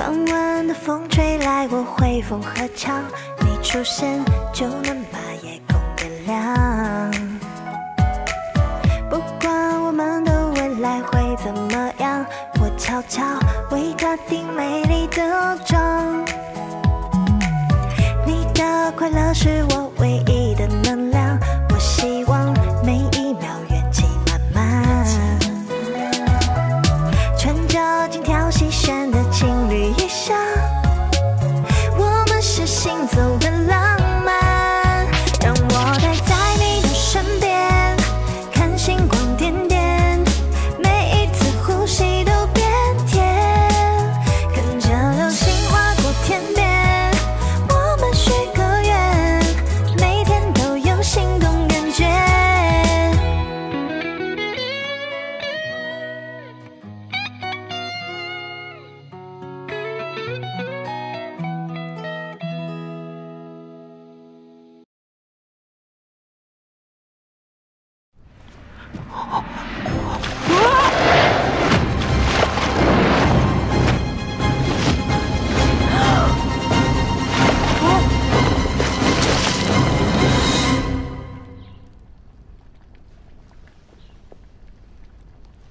傍晚的风吹来，我会逢合唱，你出现就能把夜空点亮。不管我们的未来会怎么样，我悄悄为它定美丽的妆。你的快乐是我唯一的能量，我希望每一秒元气满满。穿着精挑细选的情侣衣裳，我们是行走的浪漫。让我待在你的身边，看星光点点，每一次呼吸都变甜。看着流星划过天边，我们许个愿，每天都有心动感觉。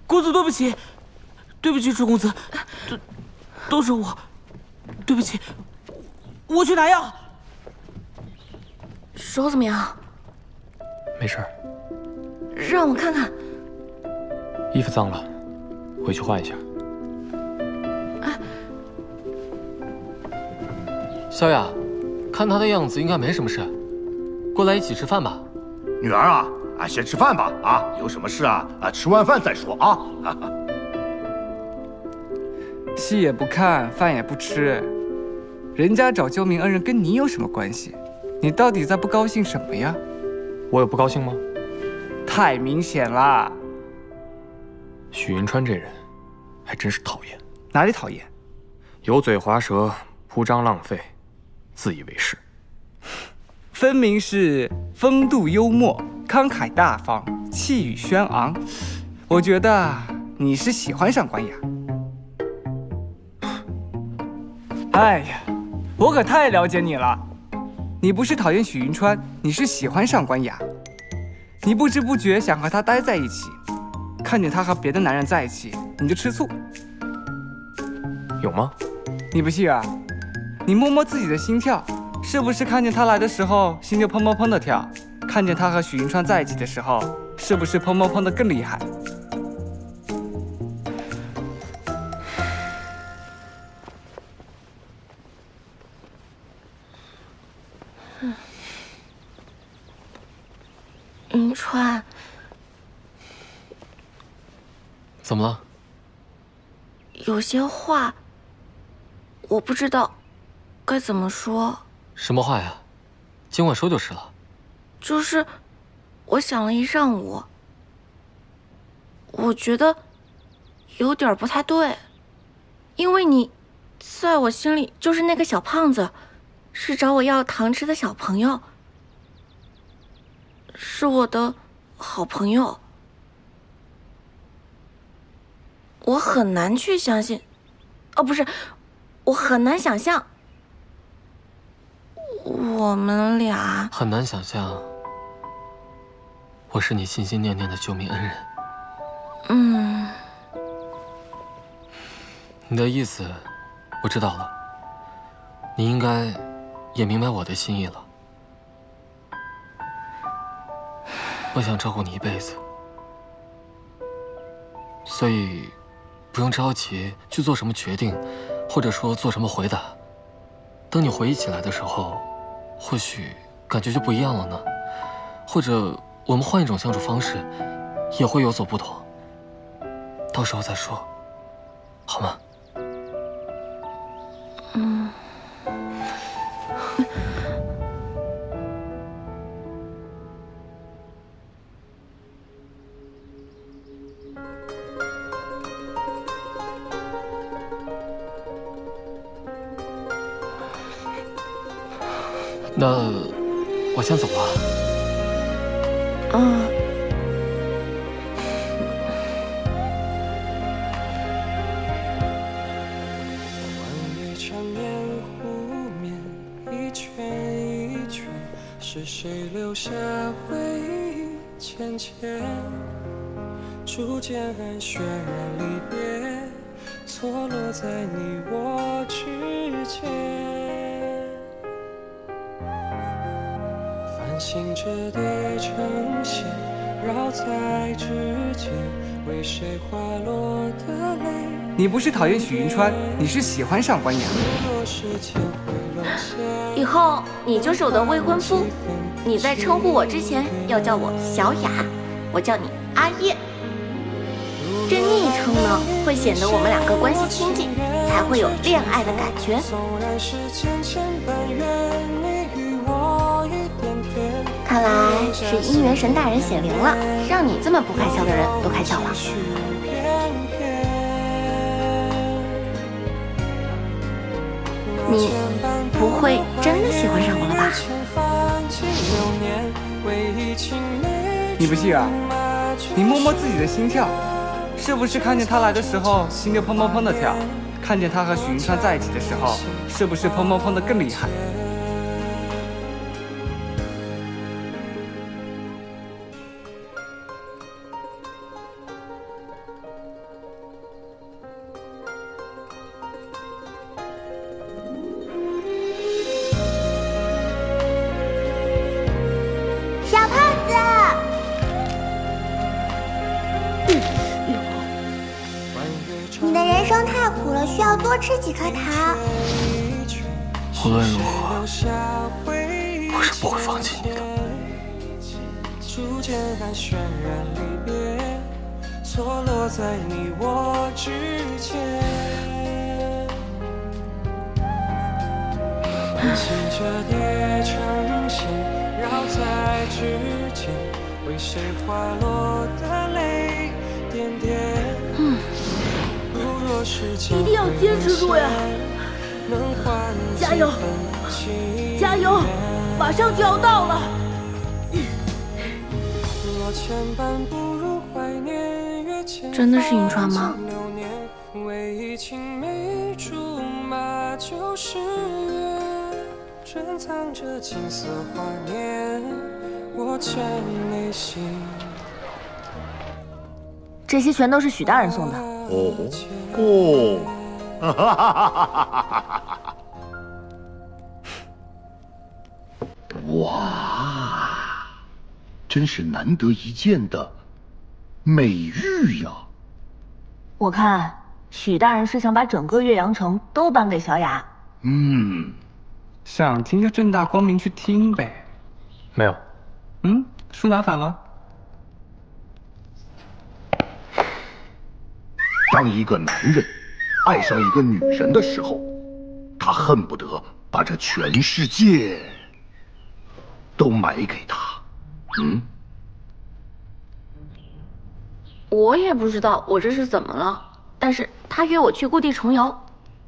公子，对不起，对不起，楚公子，都是我，对不起，我去拿药。手怎么样？没事儿。让我看看。衣服脏了，回去换一下。哎，小雅，看她的样子应该没什么事，过来一起吃饭吧。女儿啊，啊，先吃饭吧，啊，有什么事啊，啊，吃完饭再说啊。戏也不看，饭也不吃，人家找救命恩人跟你有什么关系？你到底在不高兴什么呀？我有不高兴吗？ 太明显了，许云川这人还真是讨厌。哪里讨厌？油嘴滑舌，铺张浪费，自以为是。分明是风度幽默、慷慨大方、气宇轩昂。我觉得你是喜欢上关雅。哎呀，我可太了解你了。你不是讨厌许云川，你是喜欢上关雅。 你不知不觉想和他待在一起，看见他和别的男人在一起，你就吃醋，有吗？你不信啊？你摸摸自己的心跳，是不是看见他来的时候心就砰砰砰的跳？看见他和许云川在一起的时候，是不是砰砰砰的更厉害？云川，怎么了？有些话我不知道该怎么说。什么话呀？今晚说就是了。就是我想了一上午，我觉得有点不太对，因为你在我心里就是那个小胖子，是找我要糖吃的小朋友。 是我的好朋友，我很难去相信，哦，不是，我很难想象我们俩很难想象，我是你心心念念的救命恩人。嗯，你的意思我知道了，你应该也明白我的心意了。 我想照顾你一辈子，所以不用着急去做什么决定，或者说做什么回答。等你回忆起来的时候，或许感觉就不一样了呢。或者我们换一种相处方式，也会有所不同。到时候再说，好吗？嗯。 那我先走了。嗯。是谁留下回忆浅浅，逐渐渲染离别，错落在你我之间。繁星只对成线，绕在指尖，为谁滑落的泪。你不是讨厌许云川，你是喜欢上官阳。 以后你就是我的未婚夫，你在称呼我之前要叫我小雅，我叫你阿叶。这昵称呢，会显得我们两个关系亲近，才会有恋爱的感觉。看来是姻缘神大人显灵了，让你这么不开窍的人都开窍了。 你不会真的喜欢上我了吧？你不信啊？你摸摸自己的心跳，是不是看见他来的时候心就砰砰砰的跳？看见他和许云川在一起的时候，是不是砰砰砰的更厉害？吃几颗糖。无论如何，我是不会放弃你的。一定要坚持住呀！加油，加油！马上就要到了。真的是银川吗？这些全都是许大人送的。 哦，哈哈哈哈哈！哇，真是难得一见的美玉呀！我看许大人是想把整个岳阳城都颁给小雅。嗯，想听就正大光明去听呗。没有。嗯，书拿反了。 当一个男人爱上一个女人的时候，他恨不得把这全世界都买给她。嗯，我也不知道我这是怎么了，但是他约我去故地重游，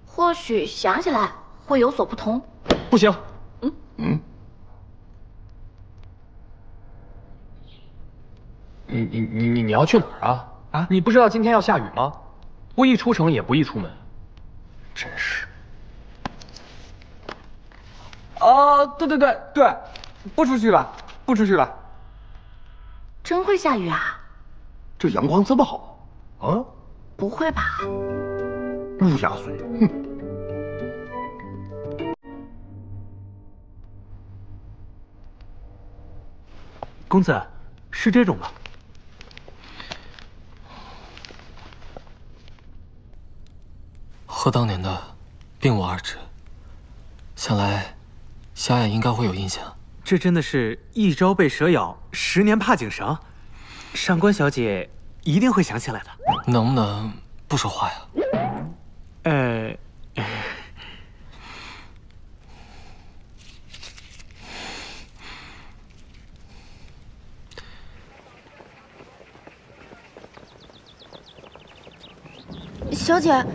或许想起来会有所不同。不行。嗯嗯，你要去哪儿啊？啊，你不知道今天要下雨吗？ 不宜出城，也不宜出门，真是。啊，对对对对，不出去了，不出去了。真会下雨啊！这阳光这么好啊？不会吧？乌鸦嘴，哼！ 公子，是这种吗？ 和当年的并无二致，想来小雅应该会有印象。这真的是一朝被蛇咬，10年怕井绳。上官小姐一定会想起来的。能不能不说话呀？小姐。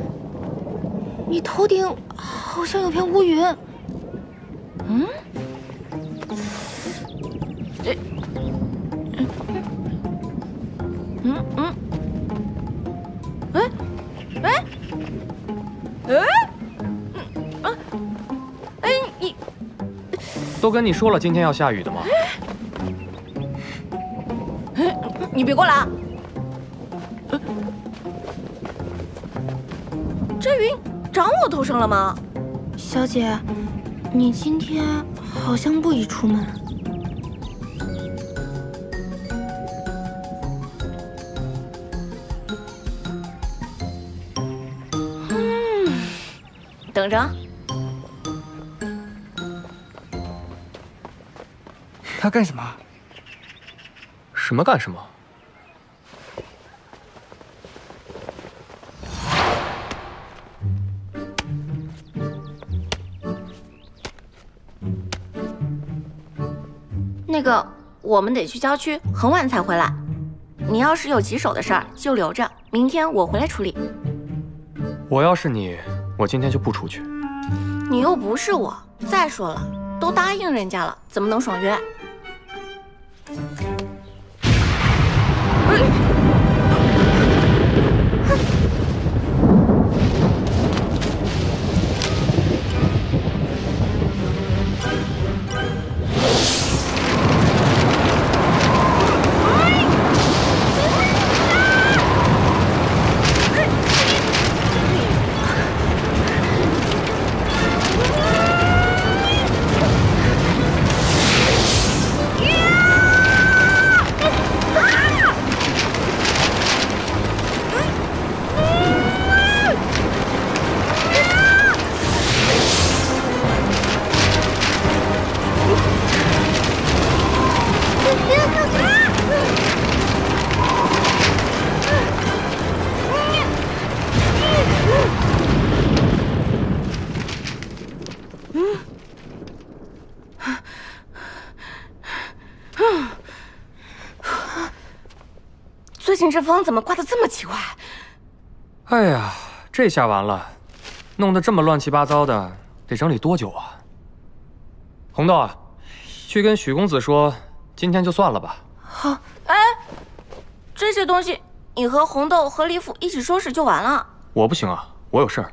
你头顶好像有片乌云，嗯？都跟你说了今天要下雨的吗？你别过来啊！这云长我头上了吗？小姐，你今天好像不宜出门。等着。 他干什么？什么干什么？那个，我们得去郊区，很晚才回来。你要是有棘手的事儿，就留着，明天我回来处理。我要是你，我今天就不出去。你又不是我。再说了，都答应人家了，怎么能爽约？ 这风怎么刮得这么奇怪？哎呀，这下完了，弄得这么乱七八糟的，得整理多久啊？红豆啊，去跟许公子说，今天就算了吧。好，哎，这些东西你和红豆和李府一起收拾就完了。我不行啊，我有事儿。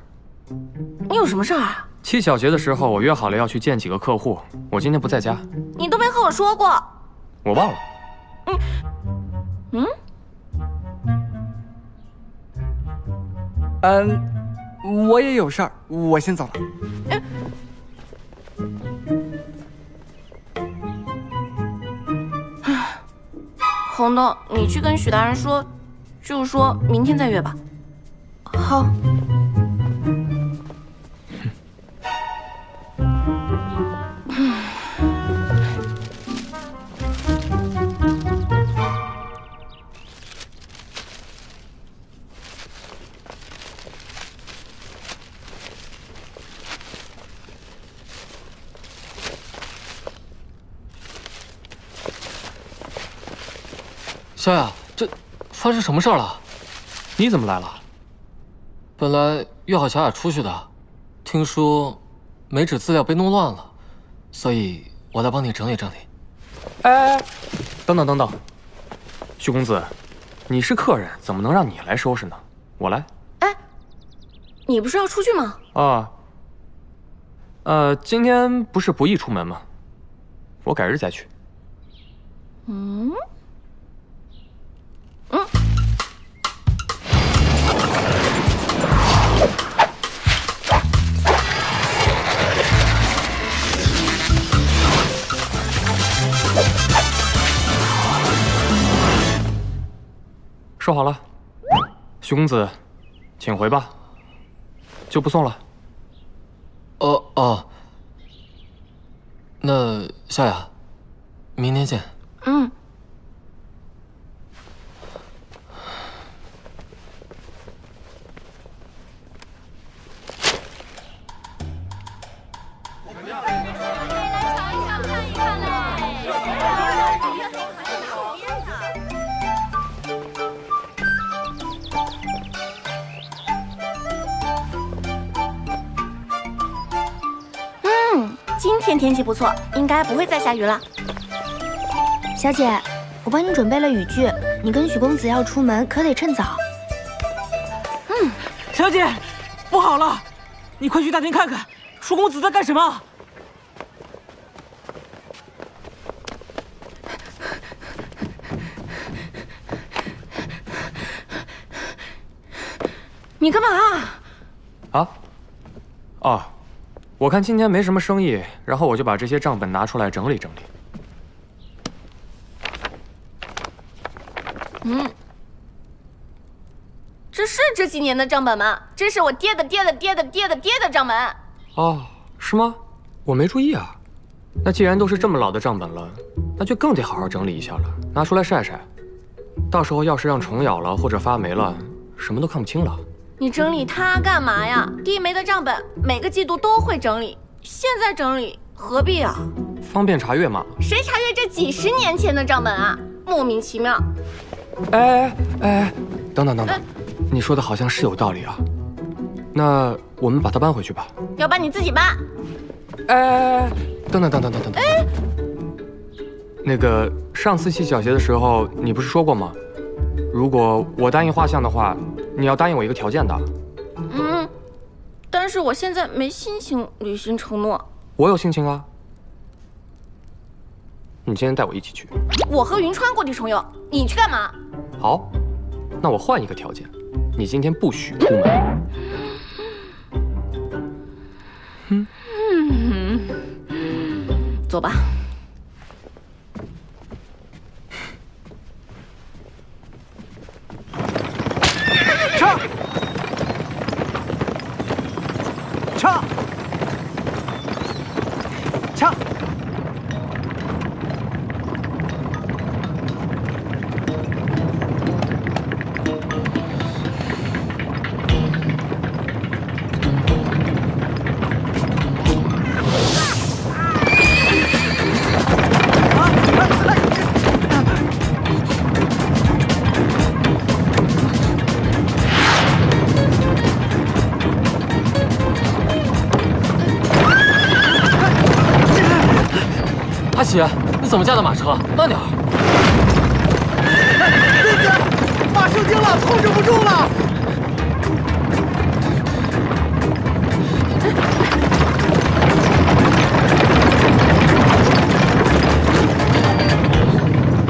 你有什么事儿啊？七小节的时候，我约好了要去见几个客户，我今天不在家。你都没和我说过。我忘了。嗯。 我也有事儿，我先走了。红豆，你去跟许大人说，就说明天再约吧。好。萧雅，这发生什么事儿了？你怎么来了？本来约好小雅出去的，听说媒纸资料被弄乱了，所以我来帮你整理整理。哎，等等等等，徐公子，你是客人，怎么能让你来收拾呢？我来。哎，你不是要出去吗？啊，今天不是不宜出门吗？我改日再去。嗯。 说好了，徐公子，请回吧，就不送了。哦，那夏雅，明天见。嗯。 天气不错，应该不会再下雨了。小姐，我帮你准备了雨具，你跟许公子要出门，可得趁早。嗯，小姐，不好了，你快去大厅看看，楚公子在干什么？你干嘛啊？哦，我看今天没什么生意，然后我就把这些账本拿出来整理整理。嗯，这是这几年的账本吗？这是我爹的账本。哦，是吗？我没注意啊。那既然都是这么老的账本了，那就更得好好整理一下了，拿出来晒晒。 到时候要是让虫咬了或者发霉了，什么都看不清了。你整理它干嘛呀？地梅的账本每个季度都会整理，现在整理何必啊？方便查阅嘛。谁查阅这几十年前的账本啊？莫名其妙。哎，等等，你说的好像是有道理啊。那我们把它搬回去吧。要搬你自己搬。哎，等等。哎。 那个上次系小鞋的时候，你不是说过吗？如果我答应画像的话，你要答应我一个条件的。嗯，但是我现在没心情履行承诺。我有心情啊。你今天带我一起去。我和云川过去重游，你去干嘛？好，那我换一个条件，你今天不许出门。走吧。 撤！姐，你怎么驾的马车？慢点！对不起，马受惊了，控制不住了。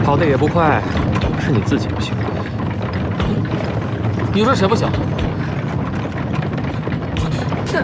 跑得也不快，是你自己不行。你说谁不行？是。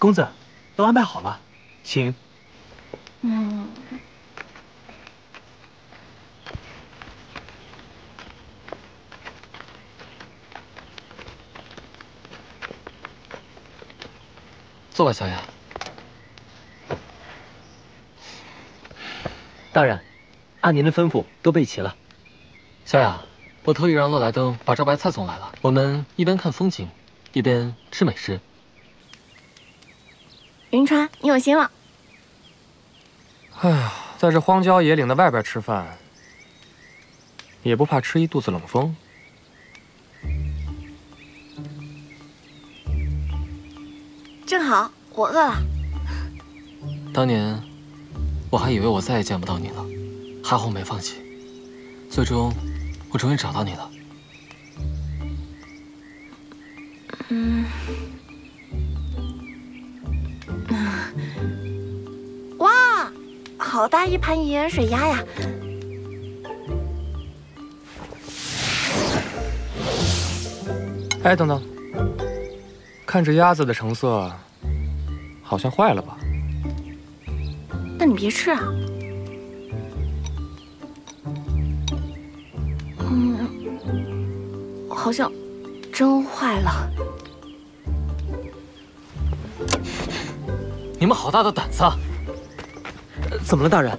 公子，都安排好了，请。嗯。坐吧，小雅。大人，按您的吩咐都备齐了。小雅，我特意让洛莱登把招牌菜送来了，我们一边看风景，一边吃美食。 云川，你有心了。哎呀，在这荒郊野岭的外边吃饭，也不怕吃一肚子冷风。正好，我饿了。当年，我还以为我再也见不到你了，还好我没放弃。最终，我终于找到你了。哇，好大一盘盐水鸭呀！ 哎，等等，看这鸭子的成色，好像坏了吧？那你别吃啊。好像真坏了。你们好大的胆子！怎么了，大人？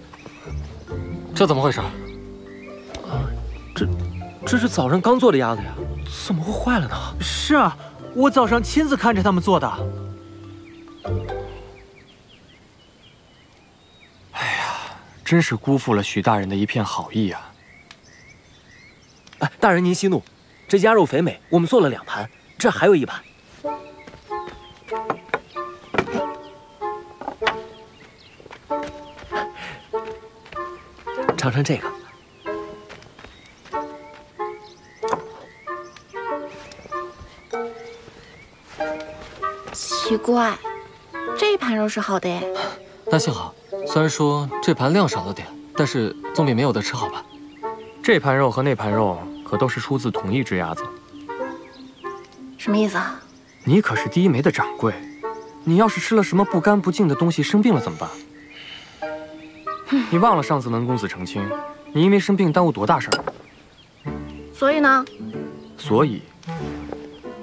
这怎么回事？这是早上刚做的鸭子呀。 怎么会坏了呢？是啊，我早上亲自看着他们做的。哎呀，真是辜负了许大人的一片好意啊！哎，大人您息怒，这鸭肉肥美，我们做了2盘，这还有1盘。尝尝这个。 奇怪，这盘肉是好的哎。那幸好，虽然说这盘量少了点，但是总比没有的吃好吧。这盘肉和那盘肉可都是出自同一只鸭子。什么意思啊？你可是第一枚的掌柜，你要是吃了什么不干不净的东西，生病了怎么办？你忘了上次文公子成亲，你因为生病耽误多大事儿？所以呢？所以，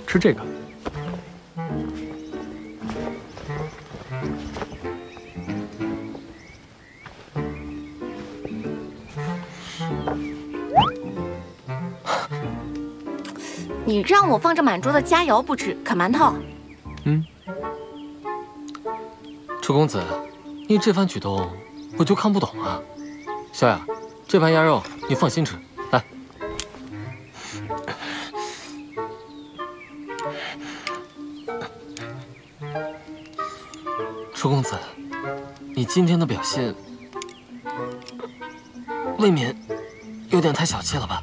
吃这个。 你让我放着满桌的佳肴不吃，啃馒头。楚公子，你这番举动我就看不懂啊。小雅，这盘鸭肉你放心吃，来。楚公子，你今天的表现未免有点太小气了吧？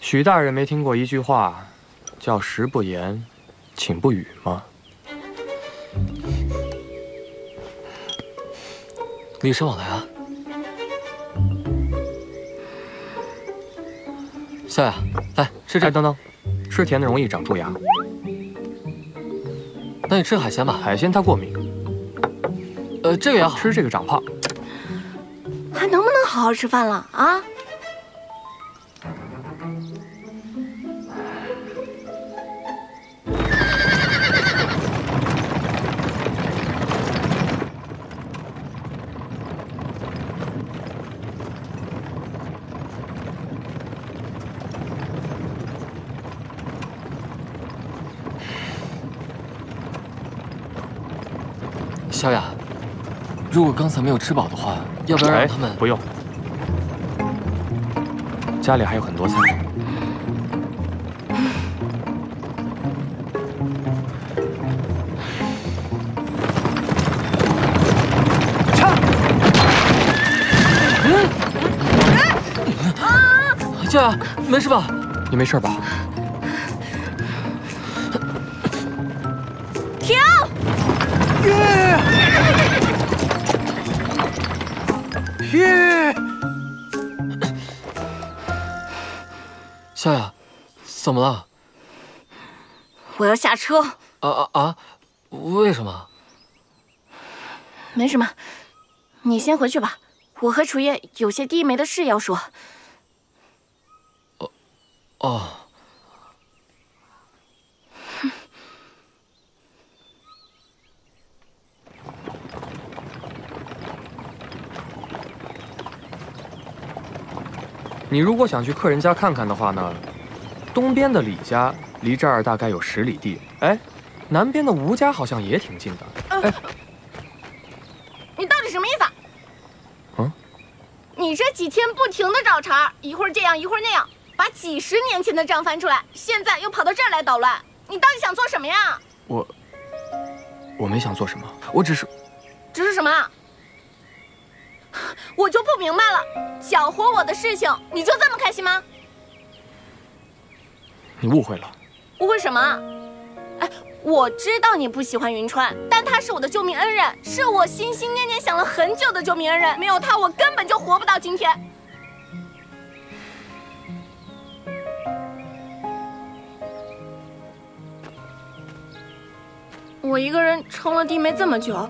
许大人没听过一句话，叫“食不言，寝不语”吗？礼尚往来啊！夏雅，来吃这。等等，吃甜的容易长蛀牙。那你吃海鲜吧，海鲜它过敏。这个也好，吃这个长胖。还能不能好好吃饭了啊？ 小雅，如果刚才没有吃饱的话，要不要让他们？不用，家里还有很多菜。小雅，没事吧？你没事吧？ 夏雅，怎么了？我要下车。为什么？没什么，你先回去吧。我和楚夜有些低眉的事要说。你如果想去客人家看看的话呢，东边的李家离这儿大概有10里地。哎，南边的吴家好像也挺近的。哎，你到底什么意思啊？你这几天不停的找茬，一会儿这样一会儿那样，把几10年前的账翻出来，现在又跑到这儿来捣乱，你到底想做什么呀？我没想做什么，我只是只是什么？我就不明白了，搅和我的事情，你就这么开心吗？你误会了。误会什么？哎，我知道你不喜欢云川，但他是我的救命恩人，是我心心念念想了很久的救命恩人，没有他，我根本就活不到今天。 我一个人撑了地妹这么久，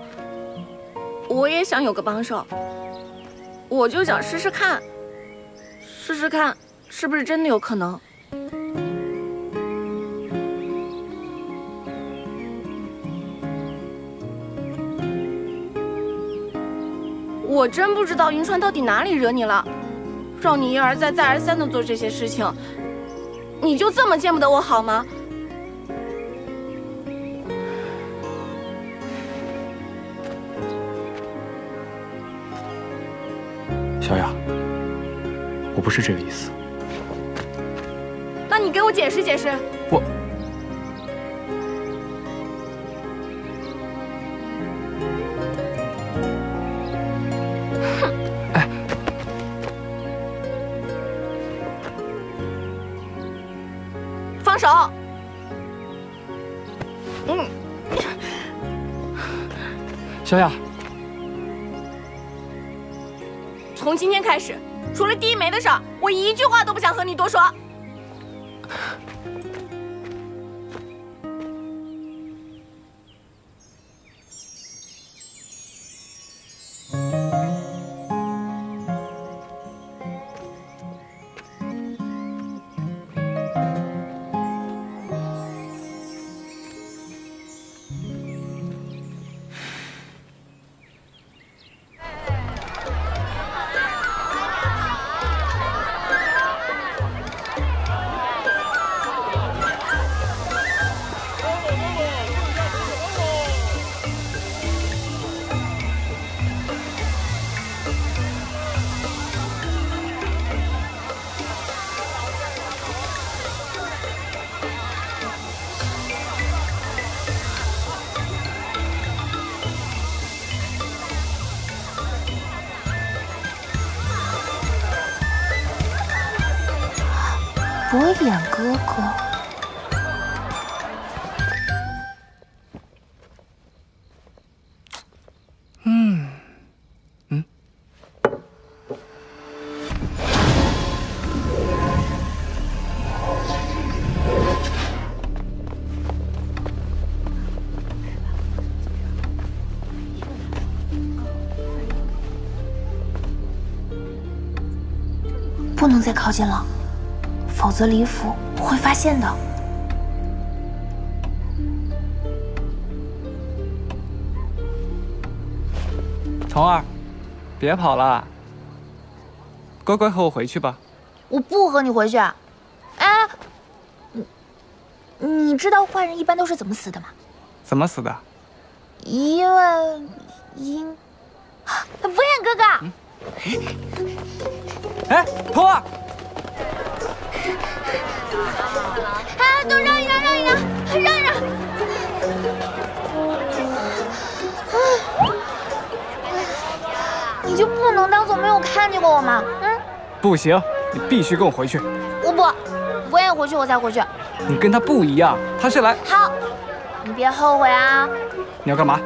我也想有个帮手，我就想试试看，是不是真的有可能。我真不知道云川到底哪里惹你了，让你一而再再而三的做这些事情，你就这么见不得我好吗？ 小雅，我不是这个意思。那你给我解释解释。我，哼，哎，放手。嗯，小雅。 从今天开始，除了第一枚的事儿，我一句话都不想和你多说。博远哥哥，不能再靠近了。 否则李府会发现的。虫儿，别跑了，乖乖和我回去吧。我不和你回去。哎，你知道坏人一般都是怎么死的吗？怎么死的？因为不远哥哥。哎，虫儿。 哎，都让一让，让一让！你就不能当做没有看见过我吗？嗯，不行，你必须跟我回去。我不，我也回去，我才回去。你跟他不一样，他是来……好，你别后悔啊！你要干嘛？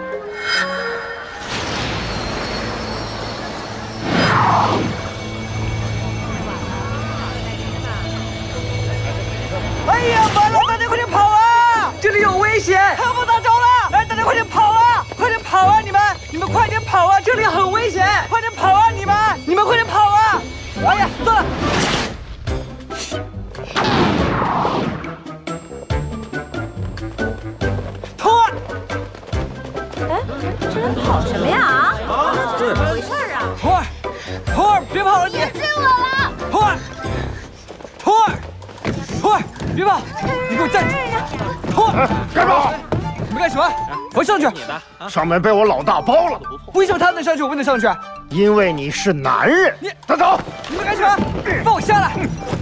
哎呀，完了！大家快点跑啊！这里有危险！看不打着了！哎，大家快点跑啊！快点跑啊！你们快点跑啊！这里很危险！快点跑啊！你们快点跑啊！哎呀，算了。偷啊！哎，这人跑什么呀？啊？这怎么回事啊？偷啊！别跑了！你别追我了！偷啊！ 喂，别跑！你给我站住！脱！干什么？你们干什么？我上去！上面被我老大包了。为什么他能上去，我不能上去？因为你是男人。你带走！你们干什么？放我下来！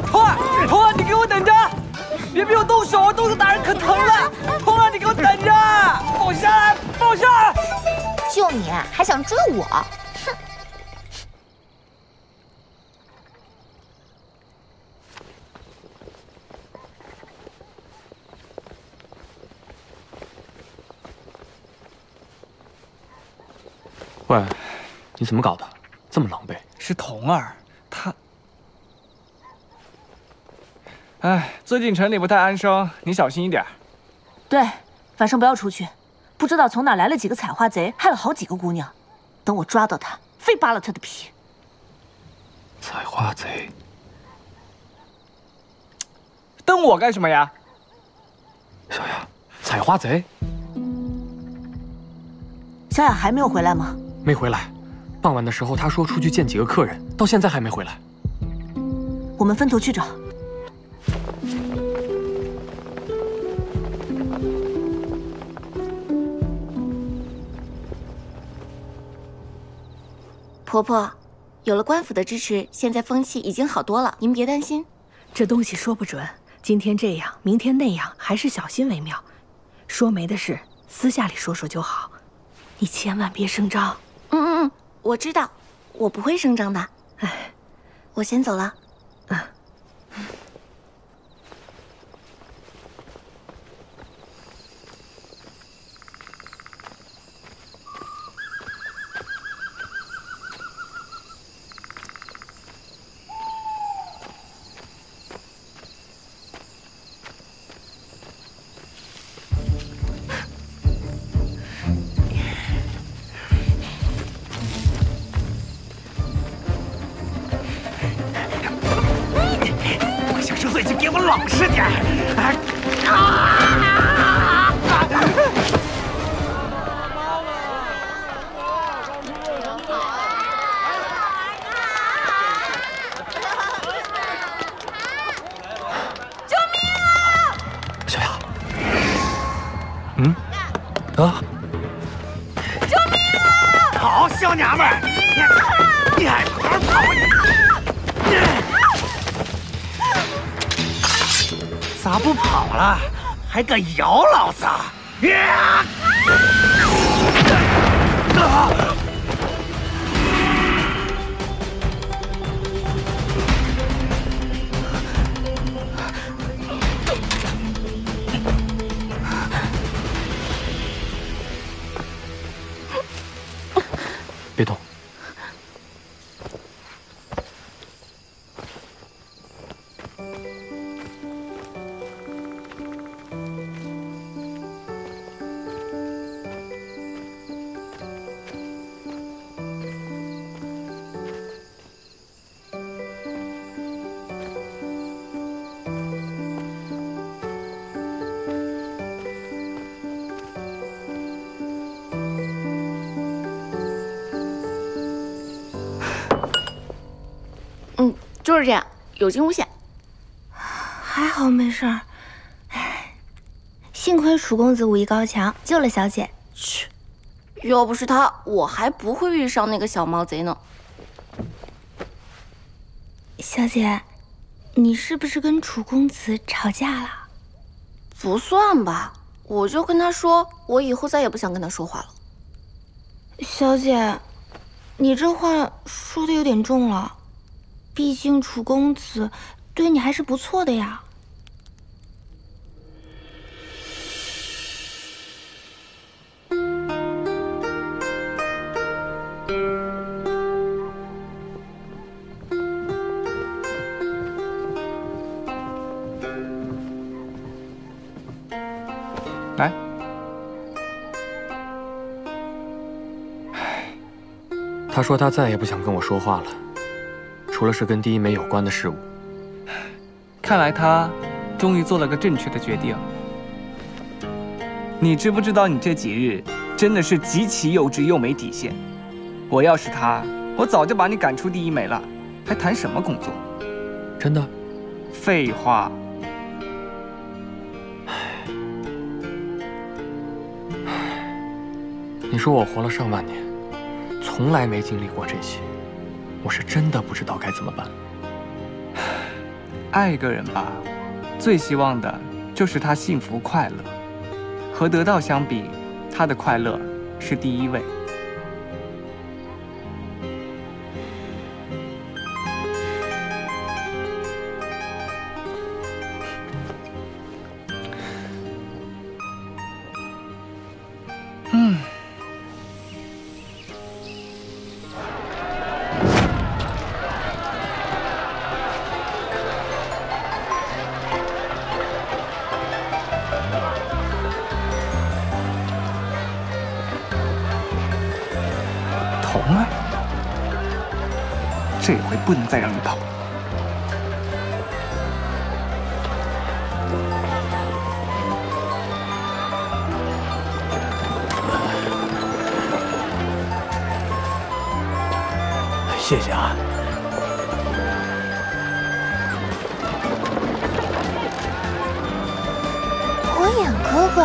脱！你给我等着！别逼我动手，动手打人可疼了！脱！你给我等着！放我下来！放我下来！救你，还想追我？哼！喂，你怎么搞的？这么狼狈？是童儿，他……哎，最近城里不太安生，你小心一点。对，晚上不要出去。 不知道从哪来了几个采花贼，害了好几个姑娘。等我抓到他，非扒了他的皮。采花贼，瞪我干什么呀？小雅，采花贼。小雅还没有回来吗？没回来。傍晚的时候，她说出去见几个客人，到现在还没回来。我们分头去找。 婆婆，有了官府的支持，现在风气已经好多了。您别担心，这东西说不准，今天这样，明天那样，还是小心为妙。说媒的事，私下里说说就好，你千万别声张。嗯，我知道，我不会声张的。哎，我先走了。嗯。还敢咬老子！别动！就是这样，有惊无险，还好没事儿。哎，幸亏楚公子武艺高强，救了小姐。切，要不是他，我还不会遇上那个小毛贼呢。小姐，你是不是跟楚公子吵架了？不算吧，我就跟他说，我以后再也不想跟他说话了。小姐，你这话说的有点重了。 毕竟楚公子对你还是不错的呀。来，他说他再也不想跟我说话了。 除了是跟第一枚有关的事物，看来他终于做了个正确的决定。你知不知道，你这几日真的是极其幼稚又没底线。我要是他，我早就把你赶出第一枚了，还谈什么工作？真的？废话。你说我活了上万年，从来没经历过这些。 我是真的不知道该怎么办。爱一个人吧，最希望的就是他幸福快乐，和得到相比，他的快乐是第一位。这回不能再让你跑。谢谢啊。 哥哥，博彦哥哥，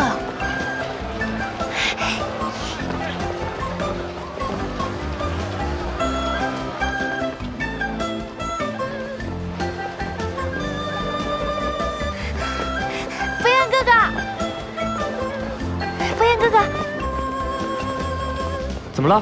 博彦哥哥，怎么了？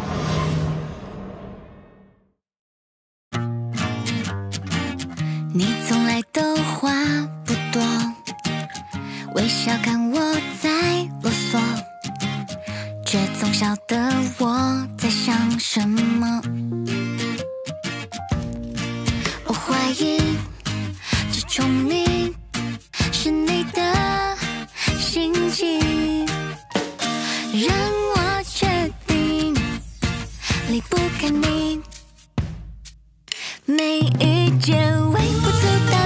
离不开你，每一件微不足道。